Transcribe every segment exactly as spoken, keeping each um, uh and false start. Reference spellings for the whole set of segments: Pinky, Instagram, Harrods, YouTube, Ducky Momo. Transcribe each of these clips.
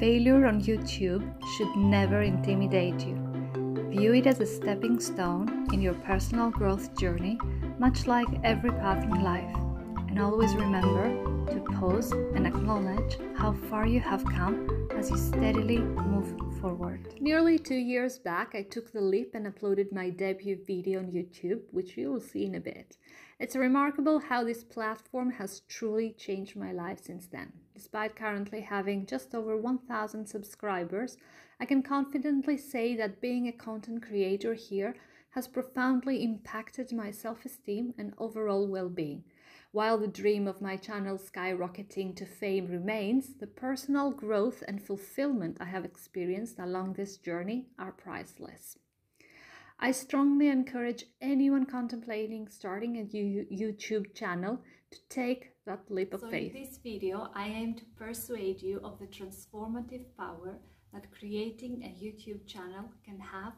Failure on YouTube should never intimidate you. View it as a stepping stone in your personal growth journey, much like every path in life. And always remember to pause and acknowledge how far you have come as you steadily move forward. Nearly two years back, I took the leap and uploaded my debut video on YouTube, which you will see in a bit. It's remarkable how this platform has truly changed my life since then. Despite currently having just over one thousand subscribers, I can confidently say that being a content creator here has profoundly impacted my self-esteem and overall well-being. While the dream of my channel skyrocketing to fame remains, the personal growth and fulfillment I have experienced along this journey are priceless. I strongly encourage anyone contemplating starting a YouTube channel to take that leap of faith. So in this video, I aim to persuade you of the transformative power that creating a YouTube channel can have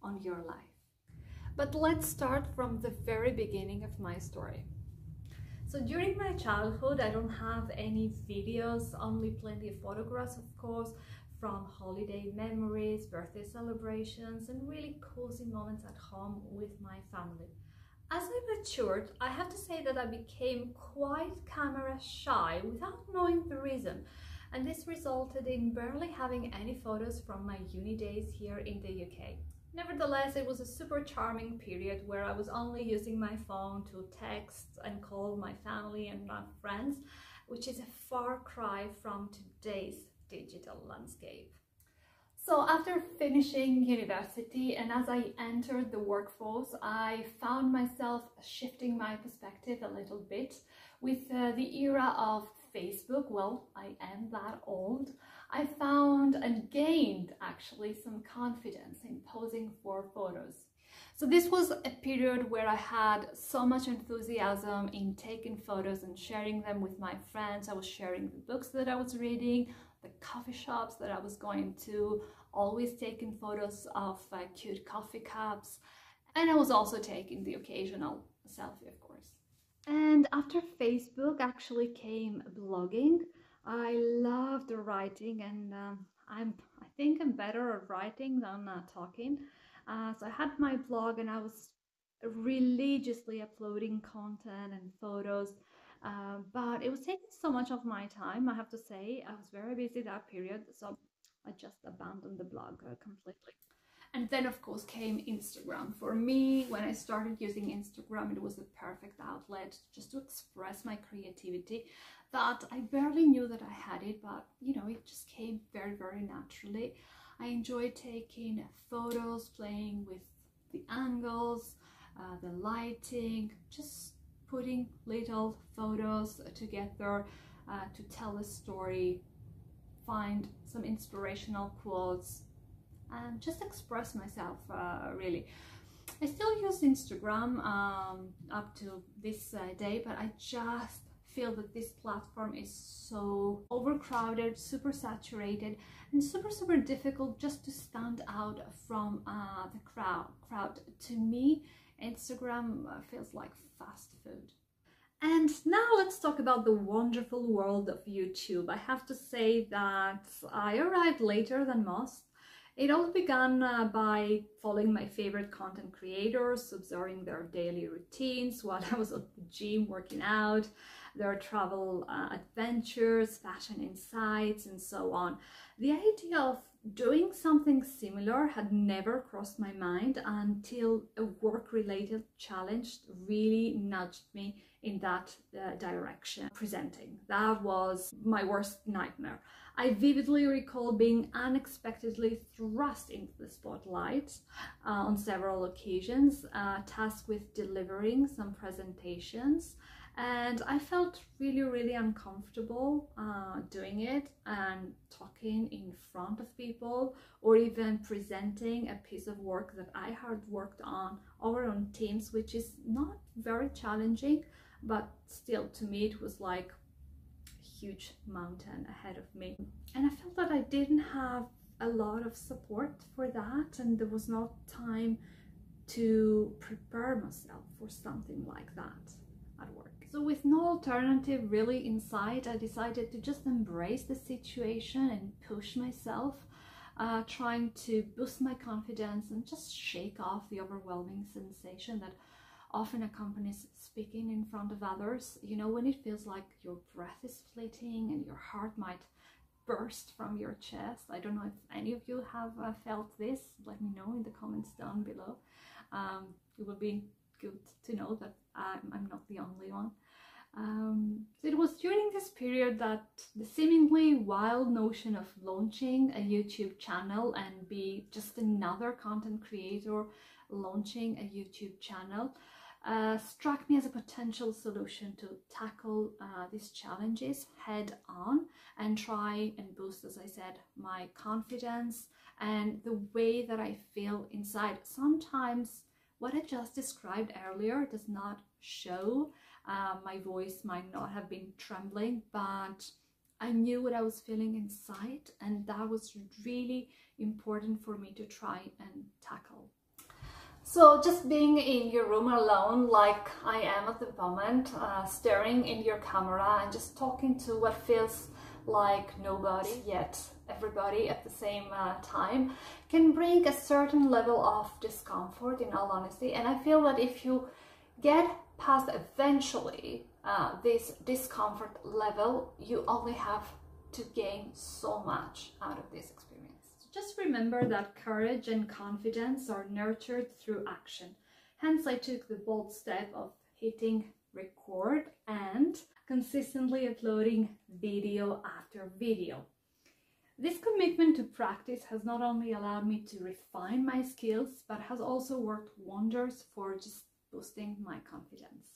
on your life. But let's start from the very beginning of my story. So during my childhood, I don't have any videos, only plenty of photographs, of course, from holiday memories, birthday celebrations, and really cozy moments at home with my family. As I matured, I have to say that I became quite camera shy without knowing the reason. And this resulted in barely having any photos from my uni days here in the U K. Nevertheless, it was a super charming period where I was only using my phone to text and call my family and my friends, which is a far cry from today's digital landscape. So after finishing university and as I entered the workforce, I found myself shifting my perspective a little bit with uh, the era of Facebook. Well, I am that old. I found and gained actually some confidence in posing for photos. So this was a period where I had so much enthusiasm in taking photos and sharing them with my friends. I was sharing the books that I was reading, the coffee shops that I was going to, always taking photos of uh, cute coffee cups. And I was also taking the occasional selfie, of course. And after Facebook actually came blogging. I loved writing, and um, I'm, I think I'm better at writing than uh, talking. Uh, so I had my blog and I was religiously uploading content and photos, uh, but it was taking so much of my time, I have to say. I was very busy that period, so I just abandoned the blog uh, completely. And then, of course, came Instagram. For me, when I started using Instagram, it was the perfect outlet just to express my creativity that I barely knew that I had it, but, you know, it just came very, very naturally. I enjoyed taking photos, playing with the angles, uh, the lighting, just putting little photos together uh, to tell a story, find some inspirational quotes, and just express myself, uh, really. I still use Instagram um, up to this uh, day, but I just feel that this platform is so overcrowded, super saturated, and super, super difficult just to stand out from uh, the crowd. crowd. To me, Instagram feels like fast food. And now let's talk about the wonderful world of YouTube. I have to say that I arrived later than most. It all began uh, by following my favorite content creators, observing their daily routines while I was at the gym working out, their travel uh, adventures, fashion insights, and so on. The idea of doing something similar had never crossed my mind until a work-related challenge really nudged me in that uh, direction. Presenting, that was my worst nightmare. I vividly recall being unexpectedly thrust into the spotlight uh, on several occasions, uh, tasked with delivering some presentations, and I felt really, really uncomfortable uh, doing it and talking in front of people, or even presenting a piece of work that I had worked on over on Teams, which is not very challenging, but still to me it was like a huge mountain ahead of me. And I felt that I didn't have a lot of support for that, and there was no time to prepare myself for something like that at work. So with no alternative really in sight, I decided to just embrace the situation and push myself, uh, trying to boost my confidence and just shake off the overwhelming sensation that often accompanies speaking in front of others. You know, when it feels like your breath is fleeting and your heart might burst from your chest. I don't know if any of you have uh, felt this. Let me know in the comments down below. Um, it would be good to know that I'm, I'm not the only one. Um, so it was during this period that the seemingly wild notion of launching a YouTube channel and be just another content creator launching a YouTube channel uh, struck me as a potential solution to tackle uh, these challenges head on and try and boost, as I said, my confidence and the way that I feel inside. Sometimes what I just described earlier does not show. Uh, my voice might not have been trembling, but I knew what I was feeling inside, and that was really important for me to try and tackle. So just being in your room alone, like I am at the moment, uh, staring in your camera and just talking to what feels like nobody yet everybody at the same uh, time can bring a certain level of discomfort, in all honesty. And I feel that if you get past eventually uh, this discomfort level, you only have to gain so much out of this experience. So just remember that courage and confidence are nurtured through action. Hence, I took the bold step of hitting record and consistently uploading video after video. This commitment to practice has not only allowed me to refine my skills, but has also worked wonders for just boosting my confidence.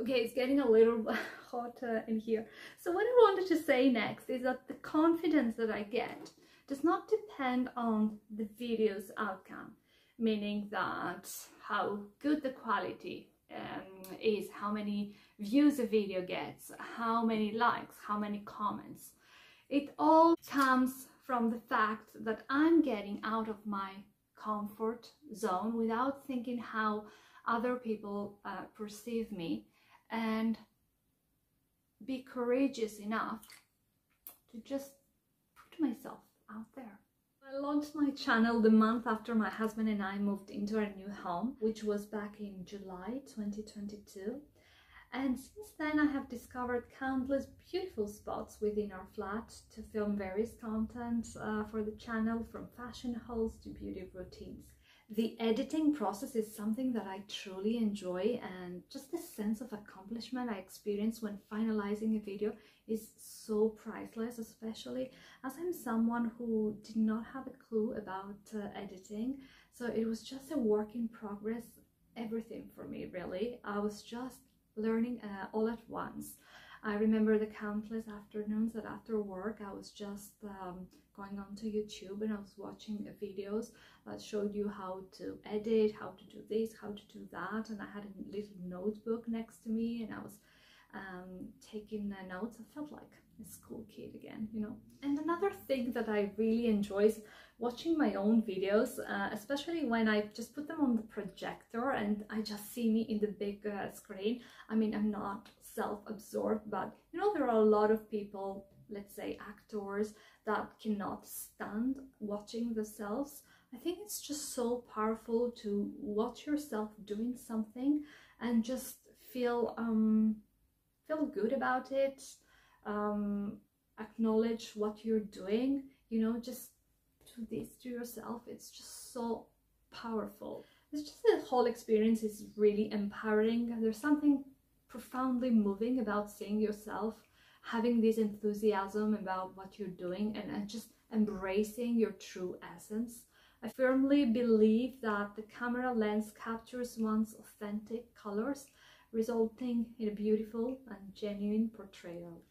Okay, it's getting a little hot uh, in here. So what I wanted to say next is that the confidence that I get does not depend on the video's outcome, meaning that how good the quality Um, is, how many views a video gets, how many likes, how many comments. It all comes from the fact that I'm getting out of my comfort zone without thinking how other people uh, perceive me, and be courageous enough to just put myself out there. I launched my channel the month after my husband and I moved into our new home, which was back in July twenty twenty-two. And since then, I have discovered countless beautiful spots within our flat to film various content uh, for the channel, from fashion hauls to beauty routines. The editing process is something that I truly enjoy, and just the sense of accomplishment I experience when finalizing a video is so priceless, especially as I'm someone who did not have a clue about uh, editing. So it was just a work in progress, everything for me, really. I was just learning uh, all at once. I remember the countless afternoons that after work I was just um, going onto YouTube and I was watching videos that showed you how to edit, how to do this, how to do that, and I had a little notebook next to me and I was um, taking uh, notes. I felt like a school kid again, you know. And another thing that I really enjoy is watching my own videos, uh, especially when I just put them on the projector and I just see me in the big uh, screen. I mean, I'm not self-absorbed, but you know, there are a lot of people, let's say actors, that cannot stand watching themselves. I think it's just so powerful to watch yourself doing something and just feel um feel good about it, um acknowledge what you're doing, you know, just do this to yourself. It's just so powerful. It's just the whole experience is really empowering. There's something profoundly moving about seeing yourself having this enthusiasm about what you're doing and, and just embracing your true essence. I firmly believe that the camera lens captures one's authentic colors, resulting in a beautiful and genuine portrayal.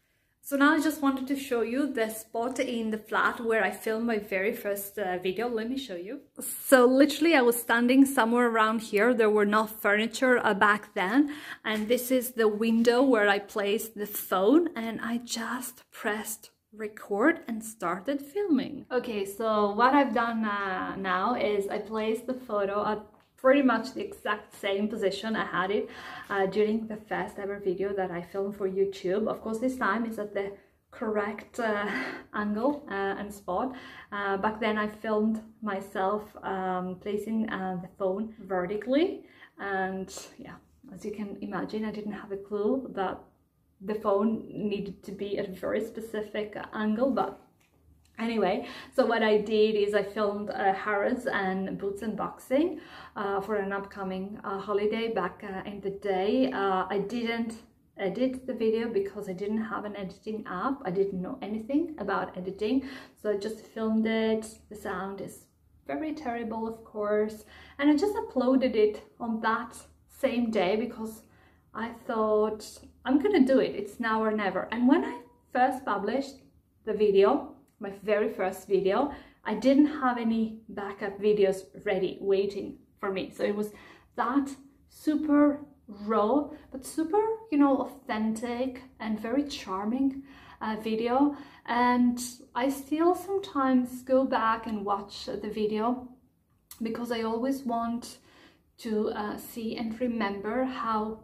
So now I just wanted to show you the spot in the flat where I filmed my very first uh, video. Let me show you. So literally I was standing somewhere around here. There were no furniture uh, back then. And this is the window where I placed the phone and I just pressed record and started filming. Okay, so what I've done uh, now is I placed the photo at pretty much the exact same position I had it uh, during the first ever video that I filmed for YouTube. Of course, this time it's at the correct uh, angle uh, and spot. Uh, back then I filmed myself um, placing uh, the phone vertically, and yeah, as you can imagine, I didn't have a clue that the phone needed to be at a very specific angle. But anyway, so what I did is I filmed uh, Harrods and Boots unboxing uh, for an upcoming uh, holiday back uh, in the day. Uh, I didn't edit the video because I didn't have an editing app. I didn't know anything about editing, so I just filmed it. The sound is very terrible, of course, and I just uploaded it on that same day because I thought I'm gonna do it. It's now or never. And when I first published the video, my very first video, I didn't have any backup videos ready waiting for me, so it was that super raw but super, you know, authentic and very charming uh, video. And I still sometimes go back and watch the video because I always want to uh, see and remember how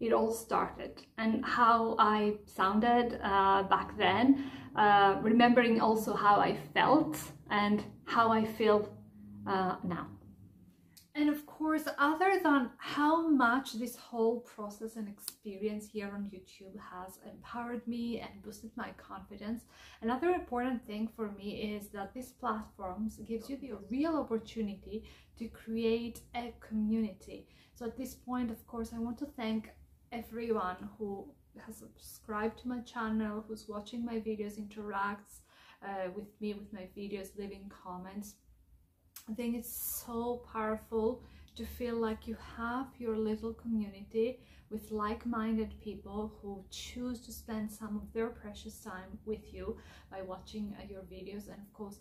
it all started and how I sounded uh, back then, uh, remembering also how I felt and how I feel uh, now. And of course, other than how much this whole process and experience here on YouTube has empowered me and boosted my confidence, another important thing for me is that these platforms gives you the real opportunity to create a community. So at this point, of course, I want to thank everyone who has subscribed to my channel, who's watching my videos, interacts uh, with me, with my videos, leaving comments. I think it's so powerful to feel like you have your little community with like-minded people who choose to spend some of their precious time with you by watching uh, your videos and of course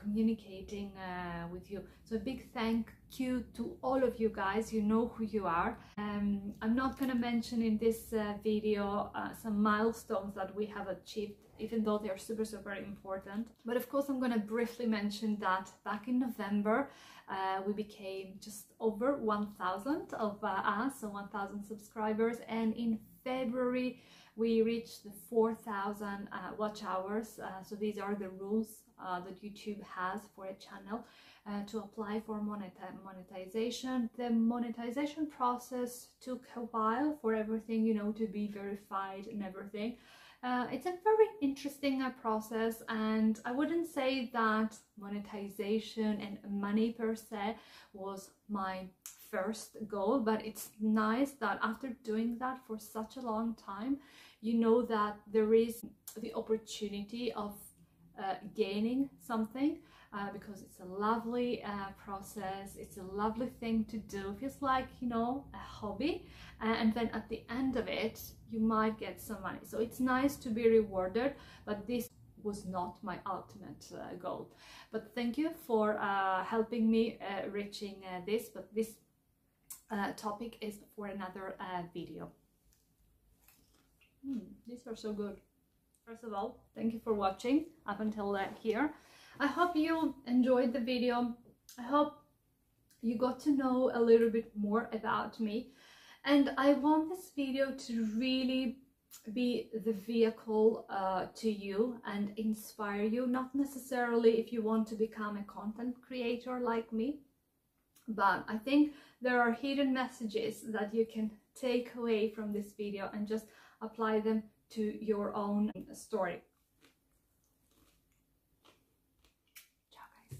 communicating uh, with you. So a big thank you to all of you guys. You know who you are. Um, I'm not gonna mention in this uh, video uh, some milestones that we have achieved, even though they are super super important, but of course I'm going to briefly mention that back in November uh, we became just over one thousand of uh, us, so one thousand subscribers, and in February we reached the four thousand uh, watch hours. Uh, so these are the rules uh, that YouTube has for a channel uh, to apply for monetization. The monetization process took a while for everything, you know, to be verified and everything. Uh, it's a very interesting uh, process, and I wouldn't say that monetization and money per se was my first goal, but it's nice that after doing that for such a long time, you know that there is the opportunity of uh, gaining something, uh, because it's a lovely uh, process. It's a lovely thing to do. It feels like, you know, a hobby, uh, and then at the end of it you might get some money. So it's nice to be rewarded, but this was not my ultimate uh, goal. But thank you for uh, helping me uh, reaching uh, this, but this uh, topic is for another uh, video. Mm, these are so good. First of all, thank you for watching up until uh, here. I hope you enjoyed the video. I hope you got to know a little bit more about me. And I want this video to really be the vehicle uh, to you and inspire you, not necessarily if you want to become a content creator like me, but I think there are hidden messages that you can take away from this video and just apply them to your own story. Ciao guys.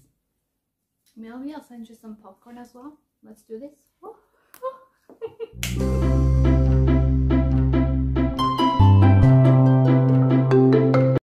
Maybe I'll send you some popcorn as well. Let's do this. Woo.